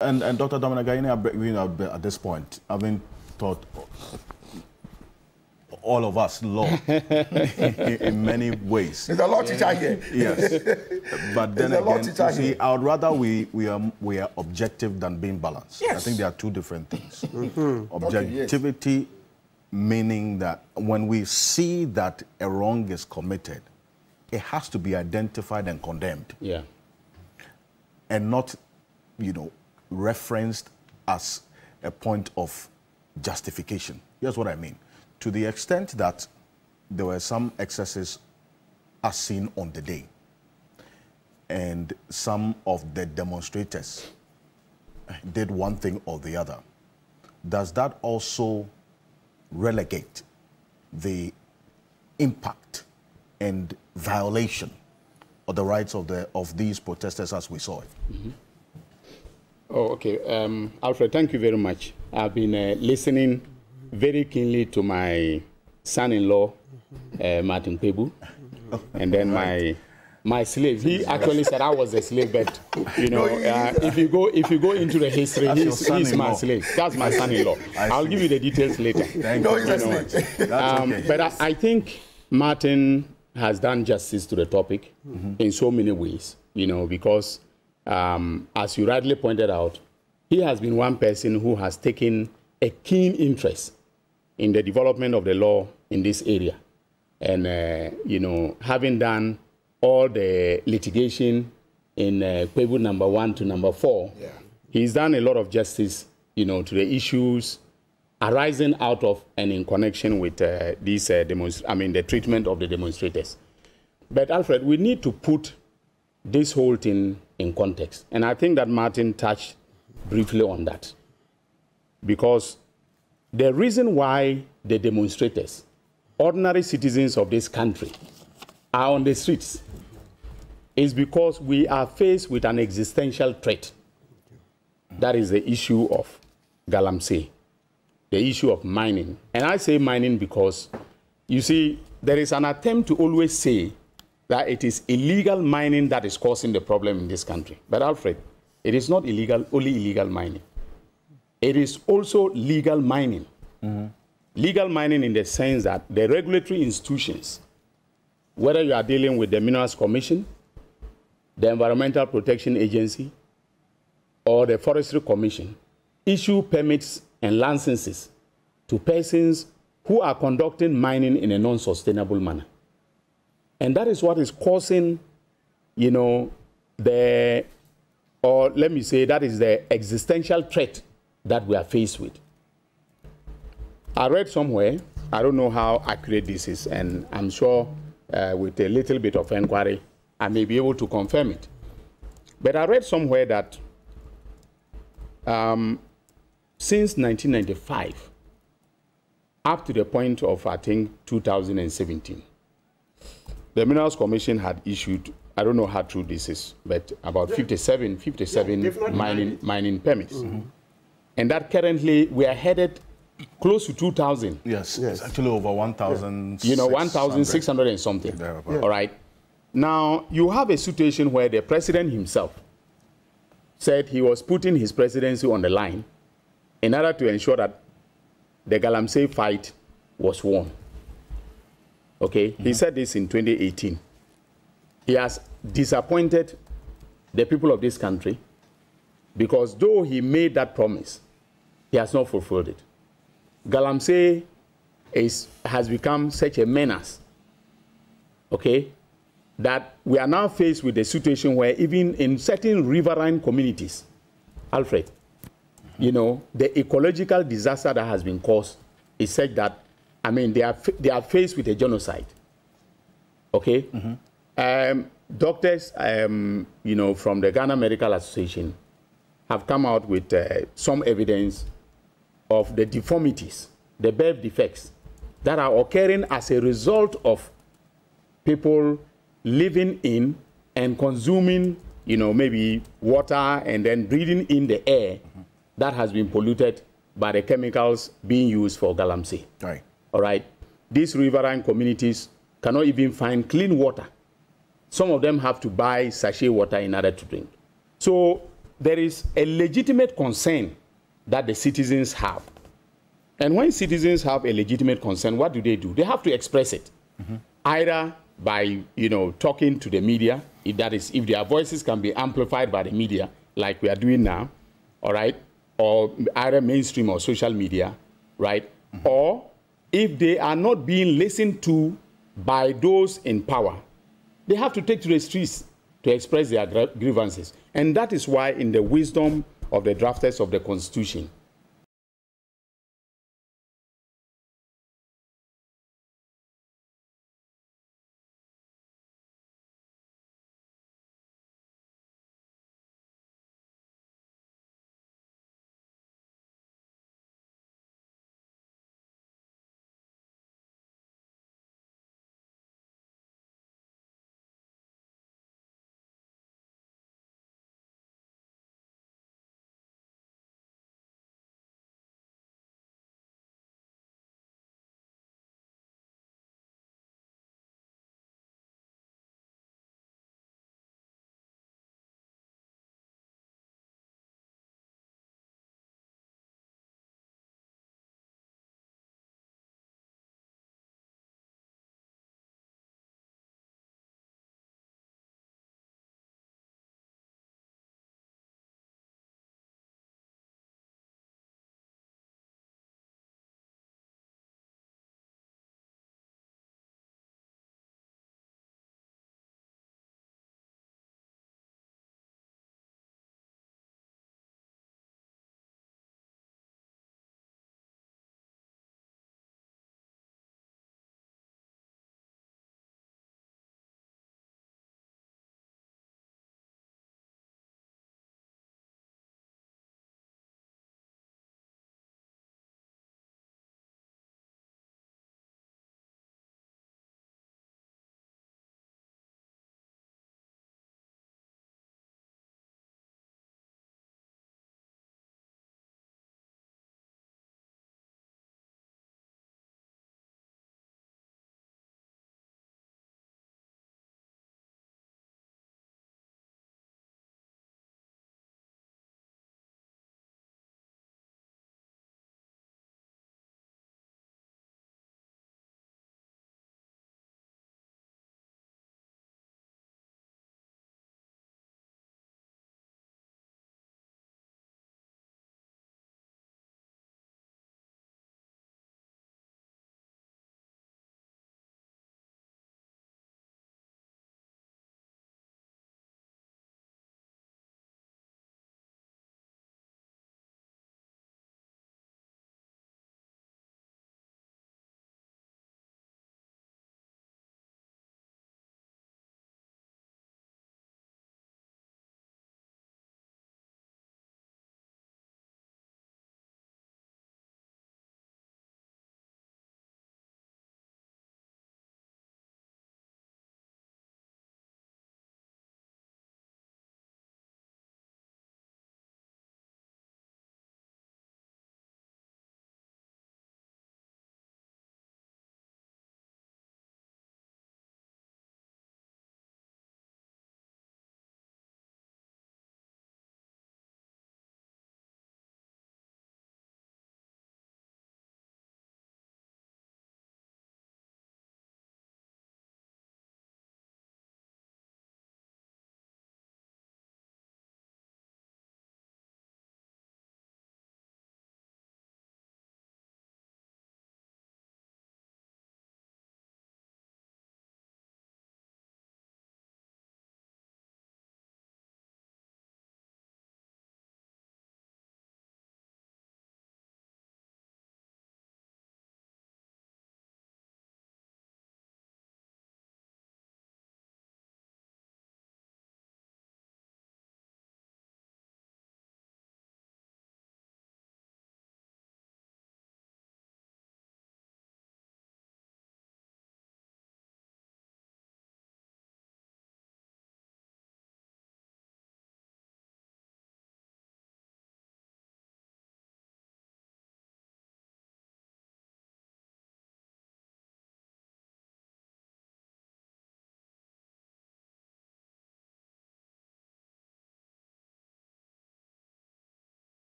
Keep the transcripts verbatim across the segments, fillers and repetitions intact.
And, and Doctor Dominic, I break in at this point, having taught all of us law in many ways. There's a law teacher here. Yes. But then again, you see, I would rather we, we, are, we are objective than being balanced. Yes. I think there are two different things. Mm-hmm. Objectivity, okay, yes, meaning that when we see that a wrong is committed, it has to be identified and condemned. Yeah. And not, you know, referenced as a point of justification. Here's what I mean. To the extent that there were some excesses as seen on the day, and some of the demonstrators did one thing or the other, does that also relegate the impact and violation of the rights of the of these protesters as we saw it? Mm-hmm. Oh, okay. Um, Alfred, thank you very much. I've been uh, listening very keenly to my son-in-law, uh, Martin Kpebu, and then my my slave. He actually said I was a slave, but you know, uh, if you go if you go into the history, he's, he's my slave. That's my son-in-law. I'll give you the details later. Thank you very much. Um, but I, I think Martin has done justice to the topic mm-hmm. in so many ways, you know, because. Um, as you rightly pointed out, he has been one person who has taken a keen interest in the development of the law in this area. And, uh, you know, having done all the litigation in uh, Kpebu number one to number four, yeah, he's done a lot of justice, you know, to the issues arising out of and in connection with uh, these, uh, I mean, the treatment of the demonstrators. But, Alfred, we need to put this whole thing in context. And I think that Martin touched briefly on that. Because the reason why the demonstrators, ordinary citizens of this country, are on the streets is because we are faced with an existential threat. That is the issue of galamsey, the issue of mining. And I say mining because, you see, there is an attempt to always say that it is illegal mining that is causing the problem in this country. But Alfred, it is not illegal, only illegal mining. It is also legal mining. Mm-hmm. Legal mining in the sense that the regulatory institutions, whether you are dealing with the Minerals Commission, the Environmental Protection Agency, or the Forestry Commission, issue permits and licenses to persons who are conducting mining in a non-sustainable manner. And that is what is causing, you know, the, or let me say, that is the existential threat that we are faced with. I read somewhere, I don't know how accurate this is, and I'm sure uh, with a little bit of inquiry, I may be able to confirm it. But I read somewhere that um, since nineteen ninety-five, up to the point of, I think, two thousand seventeen, the Minerals Commission had issued, I don't know how true this is, but about yeah. fifty-seven, fifty-seven yeah, mining, mining permits. Mm-hmm. And that currently, we are headed close to two thousand. Yes, yes, actually over one thousand. Yeah. You know, one thousand six hundred and something, yeah, yeah. All right? Now, you have a situation where the president himself said he was putting his presidency on the line in order to ensure that the galamsey fight was won. Okay, mm-hmm. He said this in twenty eighteen. He has disappointed the people of this country because though he made that promise, he has not fulfilled it. Galamsey is, has become such a menace, okay, that we are now faced with a situation where even in certain riverine communities, Alfred, mm-hmm. you know, the ecological disaster that has been caused is such that I mean, they are, they are faced with a genocide, okay? Mm-hmm. um, doctors, um, you know, from the Ghana Medical Association have come out with uh, some evidence of the deformities, the birth defects that are occurring as a result of people living in and consuming, you know, maybe water and then breathing in the air mm-hmm. that has been polluted by the chemicals being used for galamsey. Right. All right, these riverine communities cannot even find clean water. Some of them have to buy sachet water in order to drink. So there is a legitimate concern that the citizens have. And when citizens have a legitimate concern, what do they do? They have to express it, mm-hmm. either by, you know, talking to the media, if that is, if their voices can be amplified by the media, like we are doing now, all right, or either mainstream or social media, right, mm-hmm. or if they are not being listened to by those in power, they have to take to the streets to express their grievances. And that is why, in the wisdom of the drafters of the Constitution,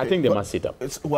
I think they but must sit up. It's, well,